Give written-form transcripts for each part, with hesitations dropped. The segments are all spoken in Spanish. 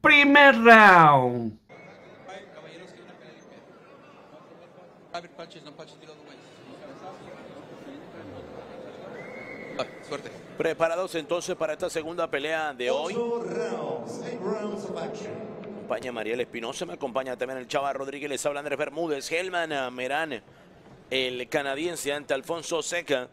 Primer round. Suerte. Preparados entonces para esta segunda pelea de hoy. Me acompaña Mariel Espinosa, me acompaña también el Chava Rodríguez, les habla Andrés Bermúdez, Helman Merán, el canadiense ante Alfonso Ceja,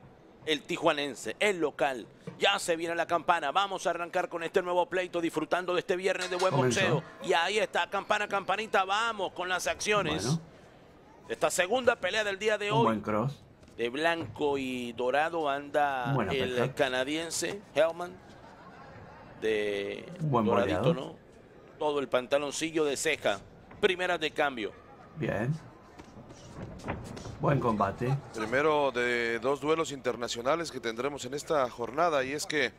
el tijuanense, el local. Ya se viene la campana, vamos a arrancar con este nuevo pleito, disfrutando de este viernes de buen boxeo. Y ahí está, campana, campanita, vamos con las acciones. Bueno. Esta segunda pelea del día de hoy. Buen cross. De blanco y dorado anda el canadiense Helman, de doradito, ¿no? Todo el pantaloncillo de Ceja. Primeras de cambio. Bien. Buen combate. Primero de dos duelos internacionales que tendremos en esta jornada, y es que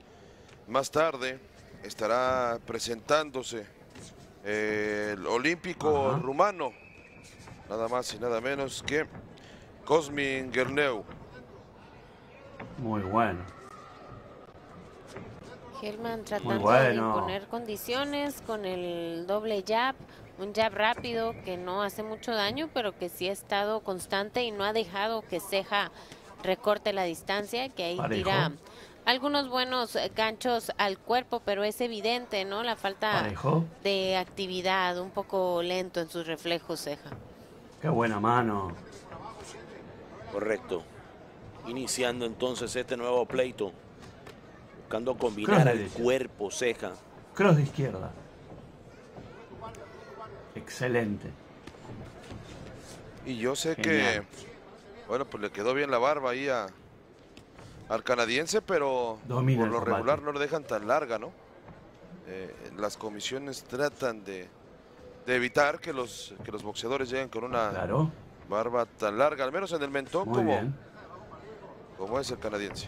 más tarde estará presentándose el olímpico rumano, nada más y nada menos que Cosmin Guerneu. Muy bueno. Helman tratando de imponer condiciones con el doble jab, un jab rápido que no hace mucho daño, pero que sí ha estado constante y no ha dejado que Ceja recorte la distancia, que ahí tira algunos buenos ganchos al cuerpo, pero es evidente, ¿no? La falta de actividad, un poco lento en sus reflejos, Ceja. Qué buena mano. Correcto. Iniciando entonces este nuevo pleito, buscando combinar al cuerpo, Ceja. Cross de izquierda. Excelente. Y yo sé que, bueno, pues le quedó bien la barba ahí al canadiense, pero por lo regular no le dejan tan larga, ¿no? Las comisiones tratan de evitar que los boxeadores lleguen con una... barba tan larga, al menos en el mentón, como es el canadiense.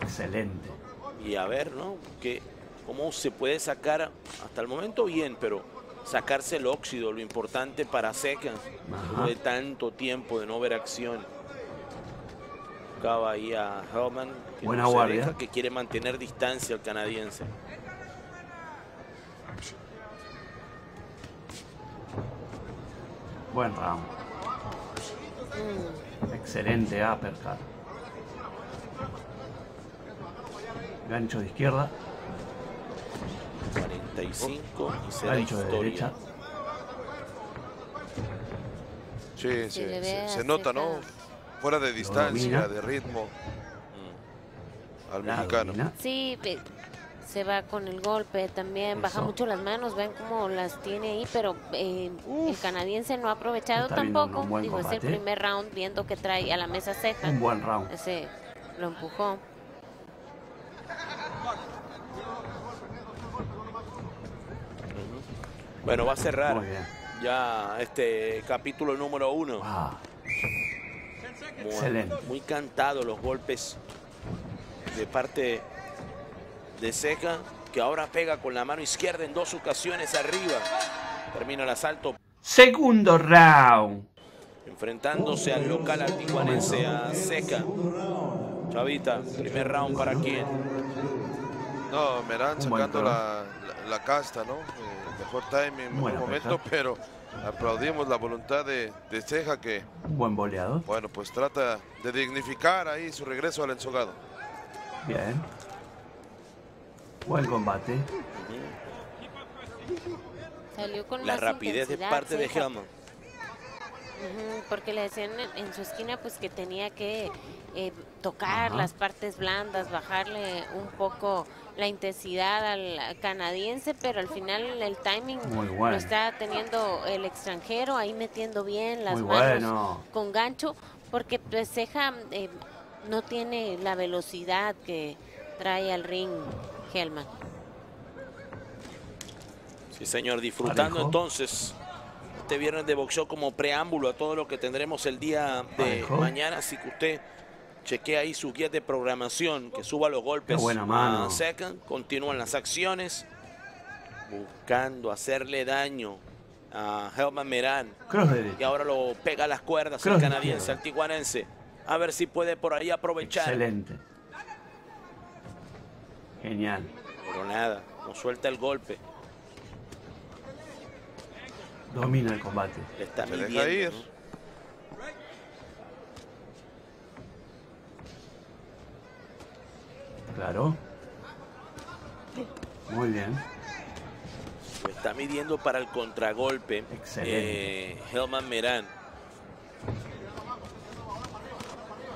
Excelente. Y a ver, ¿no? Que cómo se puede sacar, hasta el momento bien, pero sacarse el óxido, lo importante para Ceja, después de tanto tiempo de no ver acción. Acaba ahí a Helman, que buena guardia, que quiere mantener distancia al canadiense. Buen round. Excelente uppercut. Gancho de izquierda. 45 y se da historia. De derecha. Sí, se nota, ¿no? Fuera de distancia, de ritmo. Al mexicano. Sí, se va con el golpe también, baja mucho las manos, ven cómo las tiene ahí, pero el canadiense no ha aprovechado tampoco, digo, es el primer round, viendo que trae a la mesa Ceja. Un buen round. Ese lo empujó. Bueno, va a cerrar ya este capítulo número 1. Muy, excelente. Muy cantado los golpes de parte de Ceja, que ahora pega con la mano izquierda en dos ocasiones arriba. Termina el asalto. Segundo round. Enfrentándose al local altijuanense, a Ceja. Chavita, primer round para quién. No, Merán sacando la casta, ¿no? Mejor timing, mejor momento, pero aplaudimos la voluntad de Ceja, que... buen boleado. Bueno, pues trata de dignificar ahí su regreso al ensogado. Bien. Buen combate. Salió con la rapidez de parte de Helman. Porque le decían en su esquina pues que tenía que tocar las partes blandas, bajarle un poco la intensidad al canadiense, pero al final el timing lo está teniendo el extranjero, ahí metiendo bien las manos con gancho, porque pues, Ceja no tiene la velocidad que trae al ring Helman. Sí, señor, disfrutando entonces este viernes de boxeo como preámbulo a todo lo que tendremos el día de mañana, así que usted chequea ahí sus guías de programación, que suba los golpes a Ceja, continúan las acciones, buscando hacerle daño a Helman Merán, y ahora lo pega a las cuerdas el canadiense, al tijuanense, a ver si puede por ahí aprovechar. Excelente. Genial. Pero nada, no suelta el golpe. Domina el combate. Está se deja ir. Claro. Muy bien. Lo está midiendo para el contragolpe. Excelente. Helman Merán.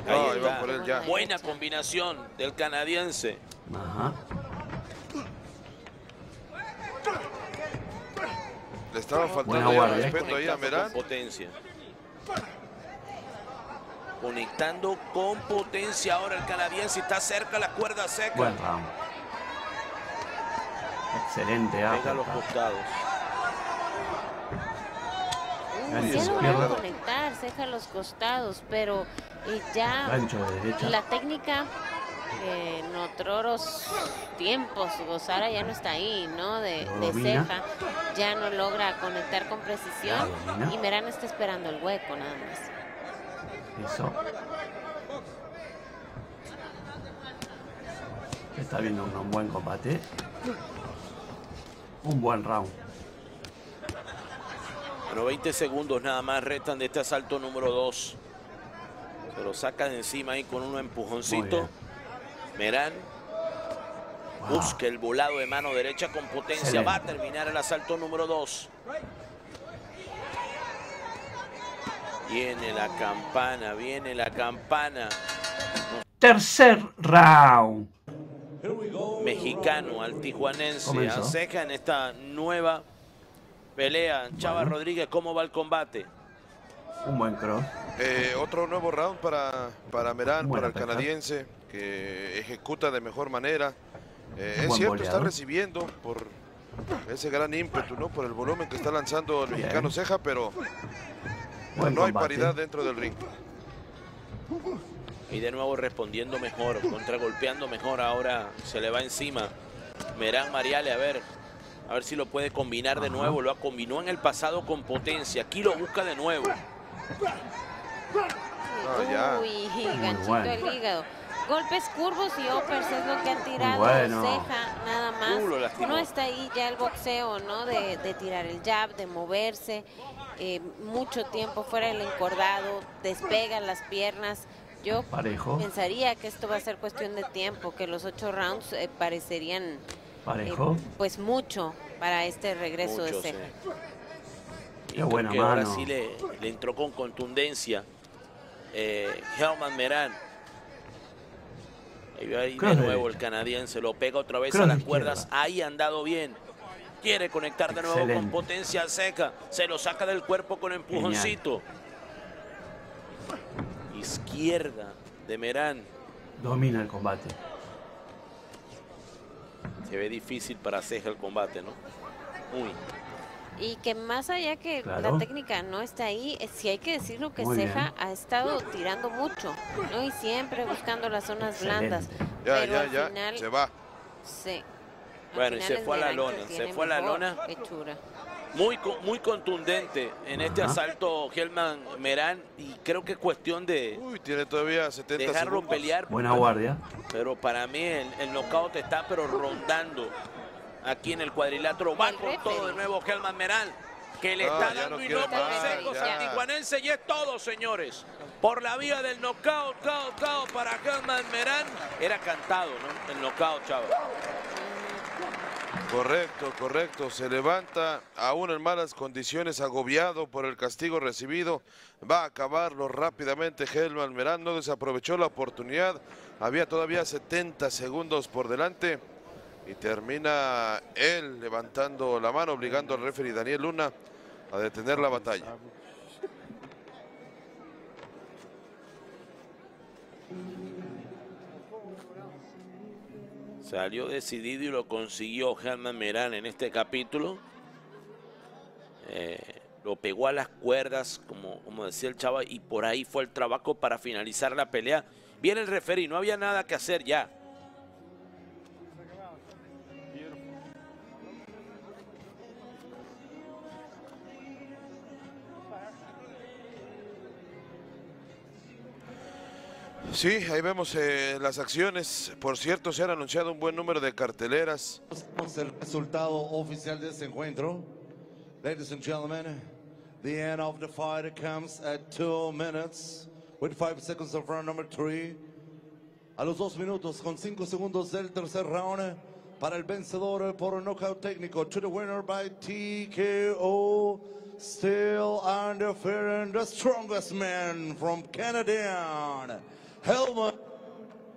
No, ahí va por él ya. Buena combinación del canadiense. Ajá. Le estaba faltando ya respeto ahí a Merán. Con potencia. Conectando con potencia ahora el canadiense. Está cerca a la cuerda seca. Buen round. Excelente. Pega a los costados. Sí lo van a conectar, Ceja a los costados, pero ya de la técnica en otros tiempos, Gozara ya no está ahí, ¿no? De Ceja, ya no logra conectar con precisión y Merán está esperando el hueco nada más. Eso. Está viendo un buen combate. Un buen round. Bueno, 20 segundos nada más restan de este asalto número 2. Se lo saca de encima ahí con un empujoncito. Merán busca el volado de mano derecha con potencia. Excelente. Va a terminar el asalto número 2. Viene la campana. Tercer round. Mexicano al tijuanense. Ceja en esta nueva pelea. Chava Rodríguez, ¿cómo va el combate? Un buen cross. Otro nuevo round para Merán, para el canadiense, que ejecuta de mejor manera. Es cierto, está recibiendo por ese gran ímpetu, ¿no? Por el volumen que está lanzando el mexicano Ceja, pero no hay paridad dentro del ring. Y de nuevo respondiendo mejor, contragolpeando mejor. Ahora se le va encima Merán Mariale, a ver si lo puede combinar de nuevo. Lo combinó en el pasado con potencia. Aquí lo busca de nuevo. Uy, ganchito al hígado. Golpes curvos y uppers es lo que han tirado. Ceja nada más. No está ahí ya el boxeo, ¿no? De tirar el jab, de moverse. Mucho tiempo fuera del encordado. Despegan las piernas. Yo pensaría que esto va a ser cuestión de tiempo, que los 8 rounds parecerían... pues mucho para este regreso de Ceja. Qué buena mano. Ahora sí le entró con contundencia Helman Merán. Ahí de nuevo el canadiense, lo pega otra vez a las cuerdas. Ahí han dado bien. Quiere conectar de nuevo con potencia a Ceja. Se lo saca del cuerpo con empujoncito. Izquierda de Merán. Domina el combate. Se ve difícil para Ceja el combate, ¿no? Uy. Y que más allá que la técnica no está ahí, sí hay que decirlo que Ceja ha estado tirando mucho, ¿no? Y siempre buscando las zonas blandas. Pero al final se va. Sí. Bueno, y se fue a la lona, se fue a la lona. Hechura. Muy contundente en este asalto Helman Merán, y creo que es cuestión de tiene todavía 70 dejarlo segundos. Pelear. Buena guardia. Pero para mí el knockout está rondando aquí en el cuadrilátero. Va con todo de nuevo Helman Merán, que le está dando y no consejos al tijuanense, y es todo, señores. Por la vía del knockout, para Helman Merán. Era cantado, ¿no? El knockout, Chava. Correcto, correcto. Se levanta, aún en malas condiciones, agobiado por el castigo recibido. Va a acabarlo rápidamente Helman Merán. No desaprovechó la oportunidad. Había todavía 70 segundos por delante. Y termina él levantando la mano, obligando al referee Daniel Luna a detener la batalla. Salió decidido y lo consiguió Helman Merán en este capítulo. Lo pegó a las cuerdas, como decía el Chava, y por ahí fue el trabajo para finalizar la pelea. Viene el referí, no había nada que hacer ya. Sí, ahí vemos las acciones. Por cierto, se han anunciado un buen número de carteleras. El resultado oficial de este encuentro Ladies and gentlemen, the end of the fight comes at 2 minutes with 5 seconds of round number 3. A los 2 minutos con 5 segundos del tercer round, para el vencedor por knockout técnico, to the winner by TKO, still undefeated, the strongest man from Canada, Helman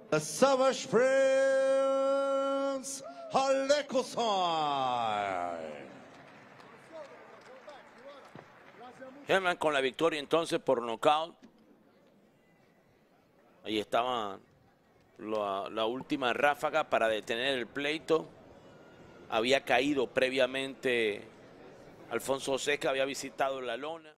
the Savage Prince Alekosai. Helman con la victoria entonces por knockout. Ahí estaba la última ráfaga para detener el pleito. Había caído previamente Alfonso Ceja, había visitado la lona.